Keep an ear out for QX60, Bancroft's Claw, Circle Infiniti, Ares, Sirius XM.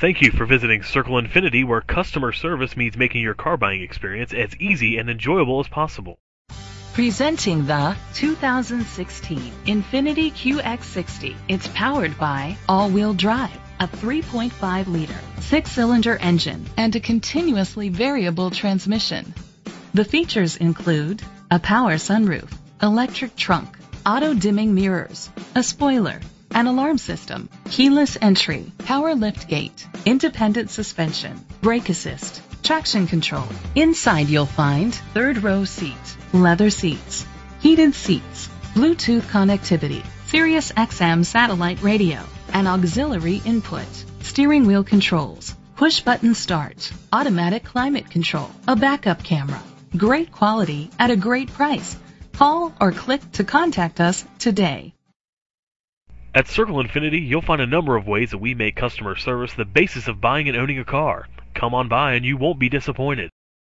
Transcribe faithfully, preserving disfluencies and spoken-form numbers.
Thank you for visiting Circle Infiniti, where customer service means making your car buying experience as easy and enjoyable as possible. Presenting the two thousand sixteen Infiniti Q X sixty. It's powered by all-wheel drive, a three point five liter, six-cylinder engine, and a continuously variable transmission. The features include a power sunroof, electric trunk, auto-dimming mirrors, a spoiler, an alarm system, keyless entry, power lift gate, independent suspension, brake assist, traction control. Inside you'll find third row seats, leather seats, heated seats, Bluetooth connectivity, Sirius X M satellite radio, an auxiliary input, steering wheel controls, push button start, automatic climate control, a backup camera. Great quality at a great price. Call or click to contact us today. At Circle Infiniti, you'll find a number of ways that we make customer service the basis of buying and owning a car. Come on by and you won't be disappointed.